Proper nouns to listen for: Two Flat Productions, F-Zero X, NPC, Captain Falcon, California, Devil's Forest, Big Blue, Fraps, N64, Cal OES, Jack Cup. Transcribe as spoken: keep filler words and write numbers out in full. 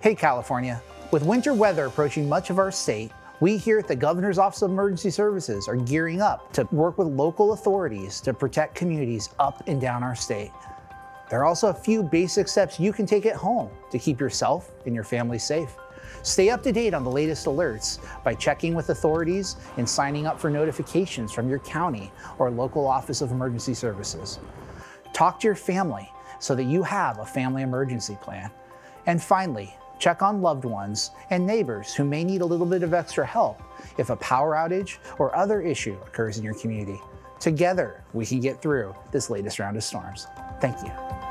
Hey California, with winter weather approaching much of our state, we here at the Governor's Office of Emergency Services are gearing up to work with local authorities to protect communities up and down our state. There are also a few basic steps you can take at home to keep yourself and your family safe. Stay up to date on the latest alerts by checking with authorities and signing up for notifications from your county or local Office of Emergency Services. Talk to your family so that you have a family emergency plan. And finally, check on loved ones and neighbors who may need a little bit of extra help if a power outage or other issue occurs in your community. Together, we can get through this latest round of storms. Thank you.